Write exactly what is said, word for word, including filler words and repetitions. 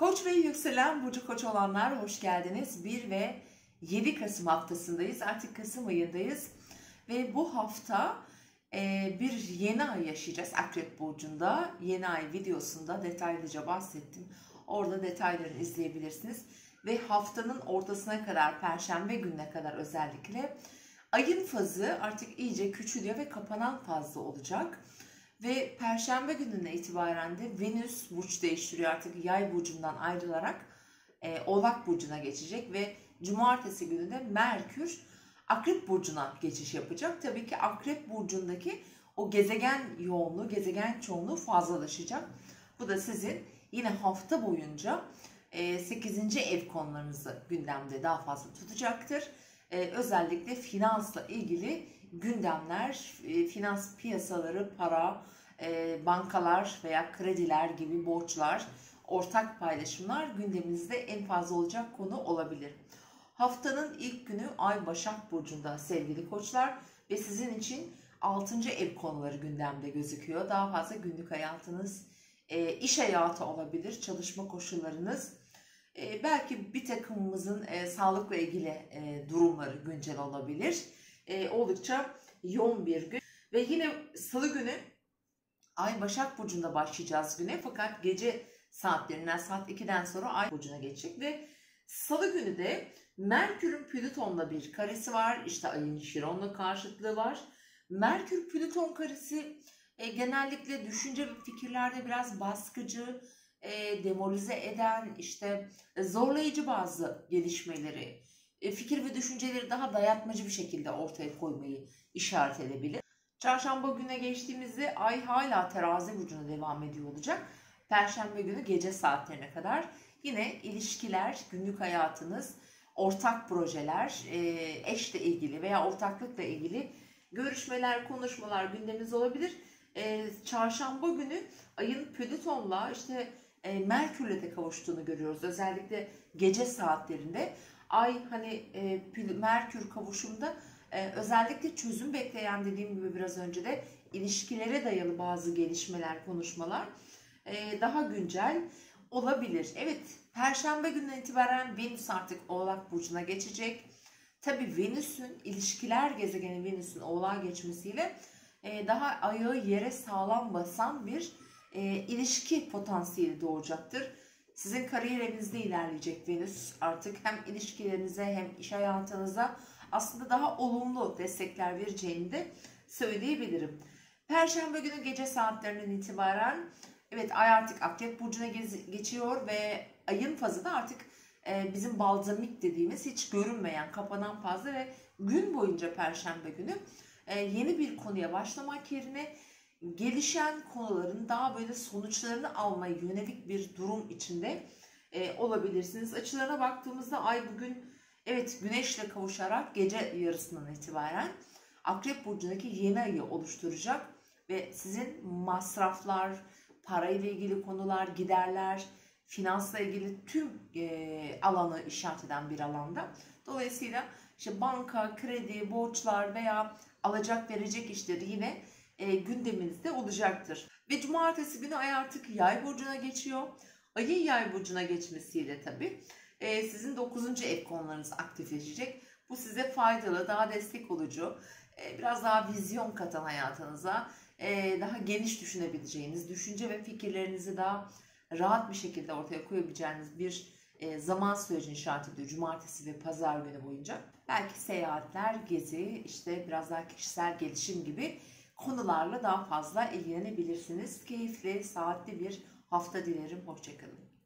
Koç ve yükselen burcu Koç olanlar hoş geldiniz. bir ve yedi Kasım haftasındayız. Artık Kasım ayındayız. Ve bu hafta e, bir yeni ay yaşayacağız Akrep burcunda. Yeni ay videosunda detaylıca bahsettim. Orada detaylarını izleyebilirsiniz. Ve haftanın ortasına kadar, perşembe gününe kadar özellikle ayın fazı artık iyice küçülüyor ve kapanan fazla olacak. Ve perşembe gününe itibaren de Venüs burç değiştiriyor, artık yay burcundan ayrılarak e, Oğlak burcuna geçecek ve cumartesi günü de Merkür Akrep burcuna geçiş yapacak. Tabii ki Akrep burcundaki o gezegen yoğunluğu, gezegen çoğunluğu fazlalaşacak. Bu da sizin yine hafta boyunca e, sekizinci ev konularınızı gündemde daha fazla tutacaktır. E, özellikle finansla ilgili gündemler, finans piyasaları, para, bankalar veya krediler gibi borçlar, ortak paylaşımlar gündeminizde en fazla olacak konu olabilir. Haftanın ilk günü Ay Başak Burcu'nda sevgili koçlar ve sizin için altıncı ev konuları gündemde gözüküyor. Daha fazla günlük hayatınız, iş hayatı olabilir, çalışma koşullarınız, belki bir takımımızın sağlıkla ilgili durumları güncel olabilir. E, oldukça yoğun bir gün ve yine salı günü Ay Başak Burcu'nda başlayacağız güne, fakat gece saatlerinden saat ikiden sonra Ay Burcu'na geçecek ve salı günü de Merkür'ün Plüton'la bir karesi var, işte Ay'ın Şiron'la karşıtlığı var. Merkür Plüton karesi e, genellikle düşünce ve fikirlerde biraz baskıcı, e, demolize eden, işte e, zorlayıcı bazı gelişmeleri, fikir ve düşünceleri daha dayatmacı bir şekilde ortaya koymayı işaret edebilir. Çarşamba gününe geçtiğimizde Ay hala Terazi burcuna devam ediyor olacak. Perşembe günü gece saatlerine kadar yine ilişkiler, günlük hayatınız, ortak projeler, eşle ilgili veya ortaklıkla ilgili görüşmeler, konuşmalar gündeminiz olabilir. Çarşamba günü Ay'ın Plüton'la, işte Merkür'le de kavuştuğunu görüyoruz. Özellikle gece saatlerinde Ay, hani e, Merkür kavuşumda e, özellikle çözüm bekleyen, dediğim gibi biraz önce de ilişkilere dayalı bazı gelişmeler, konuşmalar e, daha güncel olabilir. Evet, perşembe gününden itibaren Venüs artık Oğlak burcuna geçecek. Tabii Venüs'ün ilişkiler gezegeni, Venüs'ün Oğlak'a geçmesiyle e, daha ayağı yere sağlam basan bir e, ilişki potansiyeli doğacaktır. Sizin kariyer evinizde ilerleyecek Venüs artık hem ilişkilerinize hem iş hayatınıza aslında daha olumlu destekler vereceğini de söyleyebilirim. Perşembe günü gece saatlerinden itibaren evet, Ay artık Akrep burcuna geçiyor ve ayın fazı da artık bizim balzamik dediğimiz hiç görünmeyen, kapanan fazla ve gün boyunca perşembe günü yeni bir konuya başlamak yerine gelişen konuların daha böyle sonuçlarını almaya yönelik bir durum içinde e, olabilirsiniz. Açılarına baktığımızda Ay bugün evet Güneş'le kavuşarak gece yarısından itibaren Akrep burcundaki yeni ayı oluşturacak ve sizin masraflar, parayla ilgili konular, giderler, finansla ilgili tüm e, alanı işaret eden bir alanda. Dolayısıyla işte banka, kredi, borçlar veya alacak verecek işleri yine E, gündeminizde olacaktır. Ve cumartesi günü Ay artık Yay burcuna geçiyor. Ay'ın Yay burcuna geçmesiyle tabii e, sizin dokuzuncu ev konularınız aktifleşecek. Bu size faydalı, daha destek olucu, e, biraz daha vizyon katan hayatınıza, e, daha geniş düşünebileceğiniz, düşünce ve fikirlerinizi daha rahat bir şekilde ortaya koyabileceğiniz bir e, zaman sürecini işaret ediyor cumartesi ve pazar günü boyunca. Belki seyahatler, gezi, işte biraz daha kişisel gelişim gibi konularla daha fazla ilgilenebilirsiniz. Keyifli, saatli bir hafta dilerim. Hoşça kalın.